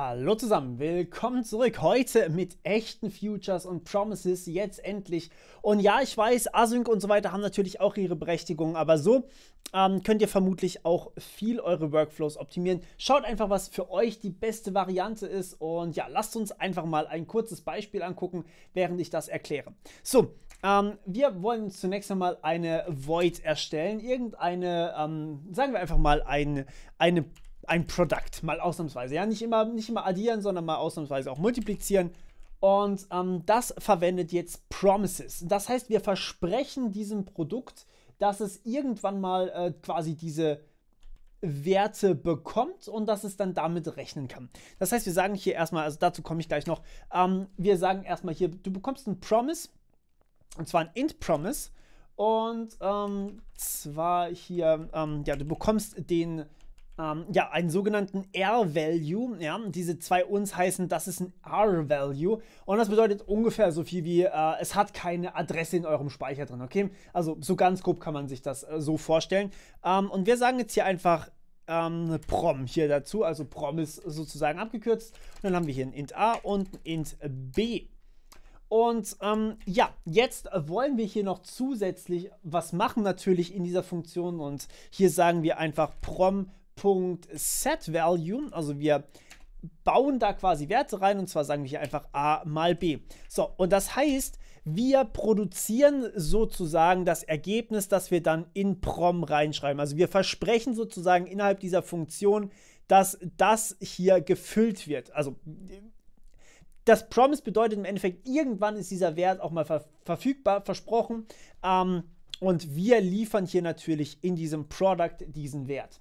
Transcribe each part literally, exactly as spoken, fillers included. Hallo zusammen, willkommen zurück, heute mit echten Futures und Promises, jetzt endlich. Und ja, ich weiß, Async und so weiter haben natürlich auch ihre Berechtigung, aber so ähm, könnt ihr vermutlich auch viel eure Workflows optimieren. Schaut einfach, was für euch die beste Variante ist und ja, lasst uns einfach mal ein kurzes Beispiel angucken, während ich das erkläre. So, ähm, wir wollen zunächst einmal eine Void erstellen, irgendeine, ähm, sagen wir einfach mal eine, eine ein Produkt, mal ausnahmsweise, ja, nicht immer, nicht immer addieren, sondern mal ausnahmsweise auch multiplizieren. Und ähm, das verwendet jetzt Promises. Das heißt, wir versprechen diesem Produkt, dass es irgendwann mal äh, quasi diese Werte bekommt und dass es dann damit rechnen kann. Das heißt, wir sagen hier erstmal, also dazu komme ich gleich noch, ähm, wir sagen erstmal hier, du bekommst ein Promise, und zwar ein Int-Promise, und ähm, zwar hier, ähm, ja, du bekommst den Ähm, ja, einen sogenannten R-Value, ja, diese zwei Uns heißen, das ist ein R-Value und das bedeutet ungefähr so viel wie, äh, es hat keine Adresse in eurem Speicher drin, okay? Also so ganz grob kann man sich das äh, so vorstellen. Ähm, und wir sagen jetzt hier einfach ähm, Prom hier dazu, also Prom ist sozusagen abgekürzt. Und dann haben wir hier ein Int A und ein Int B. Und ähm, ja, jetzt wollen wir hier noch zusätzlich was machen natürlich in dieser Funktion und hier sagen wir einfach Prom .setValue, also wir bauen da quasi Werte rein und zwar sagen wir hier einfach a mal b. So, und das heißt, wir produzieren sozusagen das Ergebnis, das wir dann in Prom reinschreiben. Also wir versprechen sozusagen innerhalb dieser Funktion, dass das hier gefüllt wird. Also das Promise bedeutet im Endeffekt, irgendwann ist dieser Wert auch mal ver- verfügbar, versprochen. Ähm, und wir liefern hier natürlich in diesem Product diesen Wert.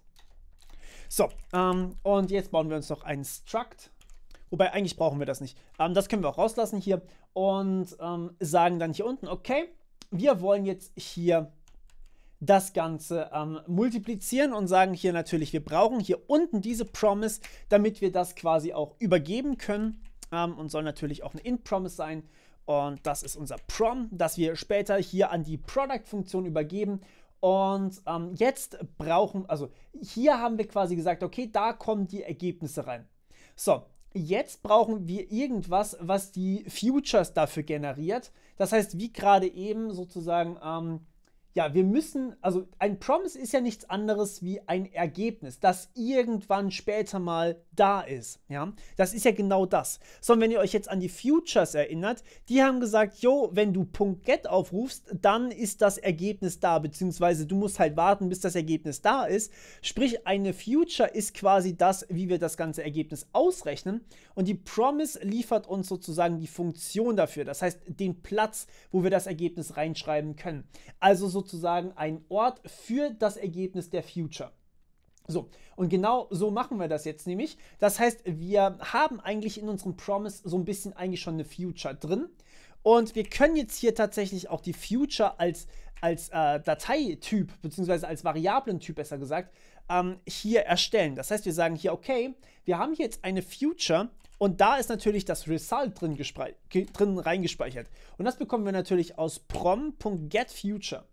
So, ähm, und jetzt bauen wir uns noch einen Struct, wobei eigentlich brauchen wir das nicht. Ähm, das können wir auch rauslassen hier und ähm, sagen dann hier unten, okay, wir wollen jetzt hier das Ganze ähm, multiplizieren und sagen hier natürlich, wir brauchen hier unten diese Promise, damit wir das quasi auch übergeben können ähm, und soll natürlich auch eine Int-Promise sein. Und das ist unser Prom, das wir später hier an die Product-Funktion übergeben. Und ähm, jetzt brauchen, also hier haben wir quasi gesagt, okay, da kommen die Ergebnisse rein. So, jetzt brauchen wir irgendwas, was die Futures dafür generiert. Das heißt, wie gerade eben sozusagen, ähm, ja, wir müssen, also ein Promise ist ja nichts anderes wie ein Ergebnis, das irgendwann später mal da ist. Ja, das ist ja genau das. So, und wenn ihr euch jetzt an die Futures erinnert, die haben gesagt, jo, wenn du .get aufrufst, dann ist das Ergebnis da, beziehungsweise du musst halt warten, bis das Ergebnis da ist. Sprich, eine Future ist quasi das, wie wir das ganze Ergebnis ausrechnen und die Promise liefert uns sozusagen die Funktion dafür, das heißt den Platz, wo wir das Ergebnis reinschreiben können. Also sozusagen ein Ort für das Ergebnis der Future. So, und genau so machen wir das jetzt nämlich. Das heißt, wir haben eigentlich in unserem Promise so ein bisschen eigentlich schon eine Future drin. Und wir können jetzt hier tatsächlich auch die Future als, als äh, Dateityp, beziehungsweise als Variablentyp besser gesagt, ähm, hier erstellen. Das heißt, wir sagen hier, okay, wir haben hier jetzt eine Future und da ist natürlich das Result drin, drin reingespeichert. Und das bekommen wir natürlich aus prom.getFuture.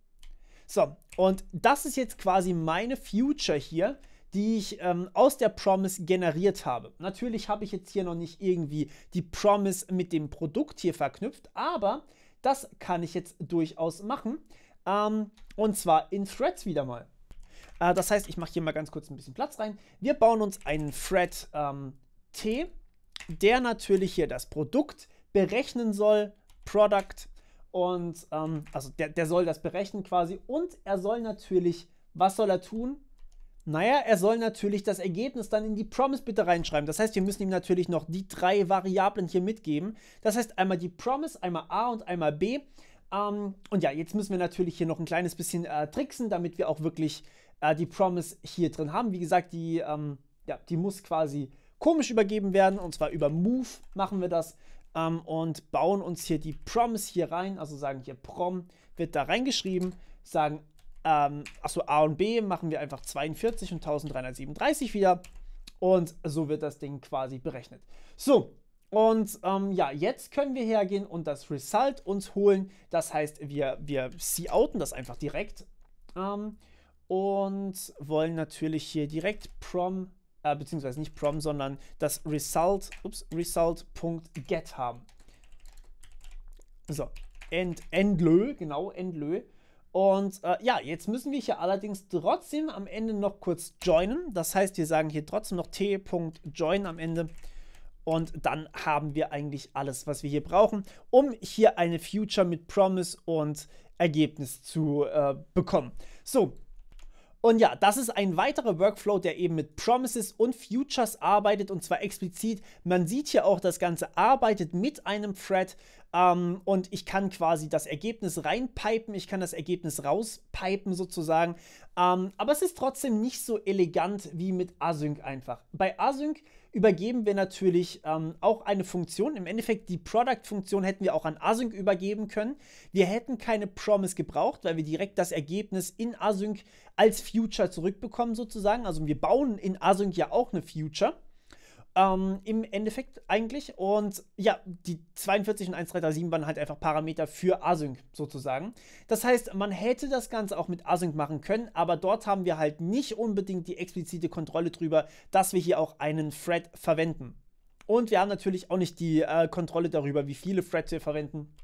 So, und das ist jetzt quasi meine Future hier, die ich ähm, aus der Promise generiert habe. Natürlich habe ich jetzt hier noch nicht irgendwie die Promise mit dem Produkt hier verknüpft, aber das kann ich jetzt durchaus machen. Ähm, und zwar in Threads wieder mal. Äh, das heißt, ich mache hier mal ganz kurz ein bisschen Platz rein. Wir bauen uns einen Thread ähm, T, der natürlich hier das Produkt berechnen soll, Product. Und ähm, also der, der soll das berechnen quasi und er soll natürlich, was soll er tun? Naja, er soll natürlich das Ergebnis dann in die Promise bitte reinschreiben. Das heißt, wir müssen ihm natürlich noch die drei Variablen hier mitgeben. Das heißt, einmal die Promise, einmal A und einmal B. Ähm, und ja, jetzt müssen wir natürlich hier noch ein kleines bisschen äh, tricksen, damit wir auch wirklich äh, die Promise hier drin haben. Wie gesagt, die, ähm, ja, die muss quasi komisch übergeben werden und zwar über Move machen wir das. Um, und bauen uns hier die Promise hier rein, also sagen hier Prom wird da reingeschrieben, sagen, ähm, achso, A und B machen wir einfach zweiundvierzig und dreizehnhundertsiebenunddreißig wieder und so wird das Ding quasi berechnet. So, und ähm, ja, jetzt können wir hergehen und das Result uns holen, das heißt, wir, wir couten das einfach direkt ähm, und wollen natürlich hier direkt Prom äh, beziehungsweise nicht prom, sondern das result, ups, result.get haben. So, end, endlö, genau, endlö. Und äh, ja, jetzt müssen wir hier allerdings trotzdem am Ende noch kurz joinen. Das heißt, wir sagen hier trotzdem noch t.join am Ende. Und dann haben wir eigentlich alles, was wir hier brauchen, um hier eine Future mit Promise und Ergebnis zu äh, bekommen. So, und ja, das ist ein weiterer Workflow, der eben mit Promises und Futures arbeitet, und zwar explizit. Man sieht hier auch, das Ganze arbeitet mit einem Thread, ähm, und ich kann quasi das Ergebnis reinpipen, ich kann das Ergebnis rauspipen sozusagen, ähm, aber es ist trotzdem nicht so elegant wie mit Async einfach. Bei Async übergeben wir natürlich ähm, auch eine Funktion. Im Endeffekt, die Product-Funktion hätten wir auch an Async übergeben können. Wir hätten keine Promise gebraucht, weil wir direkt das Ergebnis in Async als Future zurückbekommen sozusagen. Also wir bauen in Async ja auch eine Future. Ähm, im Endeffekt eigentlich. Und ja, die zweiundvierzig und eins drei drei sieben waren halt einfach Parameter für Async sozusagen. Das heißt, man hätte das Ganze auch mit Async machen können, aber dort haben wir halt nicht unbedingt die explizite Kontrolle drüber, dass wir hier auch einen Thread verwenden. Und wir haben natürlich auch nicht die äh, Kontrolle darüber, wie viele Threads wir verwenden.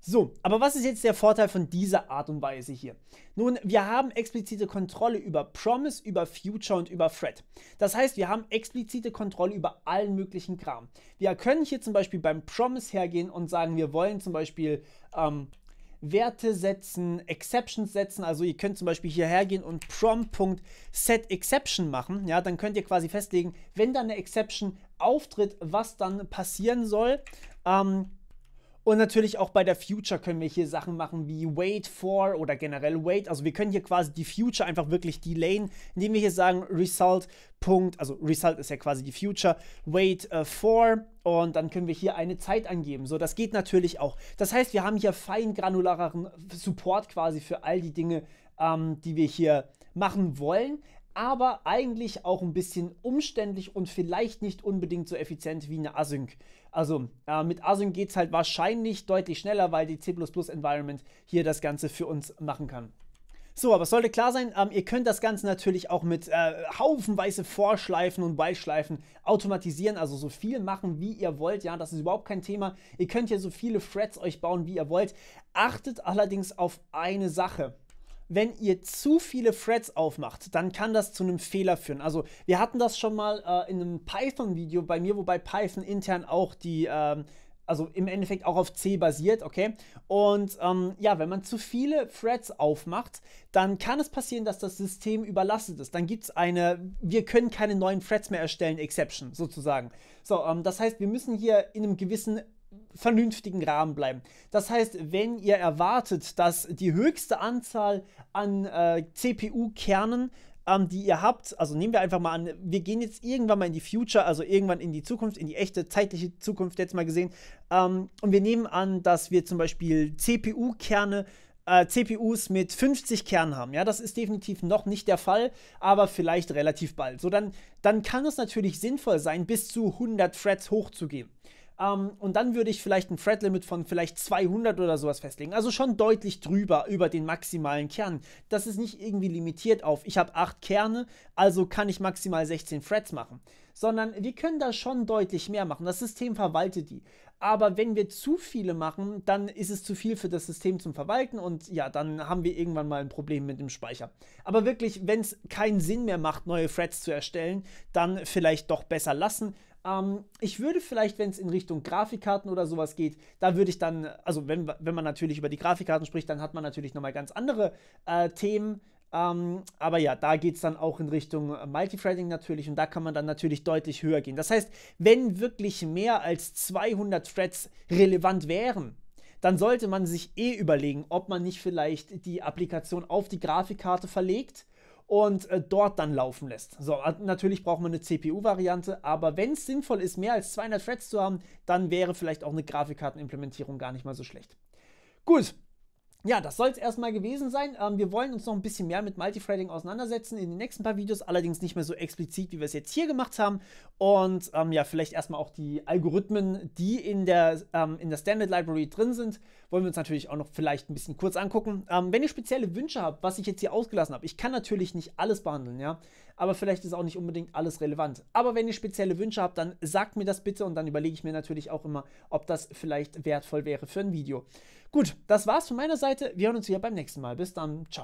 So, aber was ist jetzt der Vorteil von dieser Art und Weise hier? Nun, wir haben explizite Kontrolle über Promise, über Future und über Thread. Das heißt, wir haben explizite Kontrolle über allen möglichen Kram. Wir können hier zum Beispiel beim Promise hergehen und sagen, wir wollen zum Beispiel ähm, Werte setzen, Exceptions setzen. Also ihr könnt zum Beispiel hier hergehen und prom.setException machen. Ja, dann könnt ihr quasi festlegen, wenn da eine Exception auftritt, was dann passieren soll. Ähm, Und natürlich auch bei der Future können wir hier Sachen machen wie wait for oder generell wait. Also wir können hier quasi die Future einfach wirklich delayen, indem wir hier sagen result. Also result ist ja quasi die Future, wait uh, for, und dann können wir hier eine Zeit angeben. So, das geht natürlich auch. Das heißt, wir haben hier fein granulareren Support quasi für all die Dinge, ähm, die wir hier machen wollen. Aber eigentlich auch ein bisschen umständlich und vielleicht nicht unbedingt so effizient wie eine Async. Also äh, mit Async geht es halt wahrscheinlich deutlich schneller, weil die C plus plus Environment hier das Ganze für uns machen kann. So, aber es sollte klar sein, ähm, ihr könnt das Ganze natürlich auch mit äh, haufenweise Vorschleifen und Beischleifen automatisieren, also so viel machen, wie ihr wollt, ja, das ist überhaupt kein Thema. Ihr könnt hier so viele Threads euch bauen, wie ihr wollt. Achtet allerdings auf eine Sache. Wenn ihr zu viele Threads aufmacht, dann kann das zu einem Fehler führen. Also wir hatten das schon mal äh, in einem Python-Video bei mir, wobei Python intern auch die, ähm, also im Endeffekt auch auf C basiert, okay? Und ähm, ja, wenn man zu viele Threads aufmacht, dann kann es passieren, dass das System überlastet ist. Dann gibt es eine, wir können keine neuen Threads mehr erstellen, Exception sozusagen. So, ähm, das heißt, wir müssen hier in einem gewissen vernünftigen Rahmen bleiben. Das heißt, wenn ihr erwartet, dass die höchste Anzahl an äh, C P U-Kernen, ähm, die ihr habt, also nehmen wir einfach mal an, wir gehen jetzt irgendwann mal in die Future, also irgendwann in die Zukunft, in die echte zeitliche Zukunft jetzt mal gesehen, ähm, und wir nehmen an, dass wir zum Beispiel C P U-Kerne, äh, C P Us mit fünfzig Kernen haben. Ja, das ist definitiv noch nicht der Fall, aber vielleicht relativ bald. So, dann, dann kann es natürlich sinnvoll sein, bis zu hundert Threads hochzugehen. Um, und dann würde ich vielleicht ein Thread-Limit von vielleicht zweihundert oder sowas festlegen. Also schon deutlich drüber, über den maximalen Kern. Das ist nicht irgendwie limitiert auf, ich habe acht Kerne, also kann ich maximal sechzehn Threads machen. Sondern wir können da schon deutlich mehr machen. Das System verwaltet die. Aber wenn wir zu viele machen, dann ist es zu viel für das System zum Verwalten. Und ja, dann haben wir irgendwann mal ein Problem mit dem Speicher. Aber wirklich, wenn es keinen Sinn mehr macht, neue Threads zu erstellen, dann vielleicht doch besser lassen. Ich würde vielleicht, wenn es in Richtung Grafikkarten oder sowas geht, da würde ich dann, also wenn, wenn man natürlich über die Grafikkarten spricht, dann hat man natürlich nochmal ganz andere äh, Themen. Ähm, aber ja, da geht es dann auch in Richtung Multithreading natürlich, und da kann man dann natürlich deutlich höher gehen. Das heißt, wenn wirklich mehr als zweihundert Threads relevant wären, dann sollte man sich eh überlegen, ob man nicht vielleicht die Applikation auf die Grafikkarte verlegt und äh, dort dann laufen lässt. So, natürlich braucht man eine C P U-Variante, aber wenn es sinnvoll ist, mehr als zweihundert Threads zu haben, dann wäre vielleicht auch eine Grafikkartenimplementierung gar nicht mal so schlecht. Gut, ja, das soll es erstmal gewesen sein. Ähm, wir wollen uns noch ein bisschen mehr mit Multithreading auseinandersetzen in den nächsten paar Videos, allerdings nicht mehr so explizit, wie wir es jetzt hier gemacht haben. Und ähm, ja, vielleicht erstmal auch die Algorithmen, die in der, ähm, in der Standard Library drin sind, wollen wir uns natürlich auch noch vielleicht ein bisschen kurz angucken. Ähm, wenn ihr spezielle Wünsche habt, was ich jetzt hier ausgelassen habe, ich kann natürlich nicht alles behandeln, ja, aber vielleicht ist auch nicht unbedingt alles relevant. Aber wenn ihr spezielle Wünsche habt, dann sagt mir das bitte und dann überlege ich mir natürlich auch immer, ob das vielleicht wertvoll wäre für ein Video. Gut, das war's von meiner Seite. Wir hören uns wieder beim nächsten Mal. Bis dann. Ciao.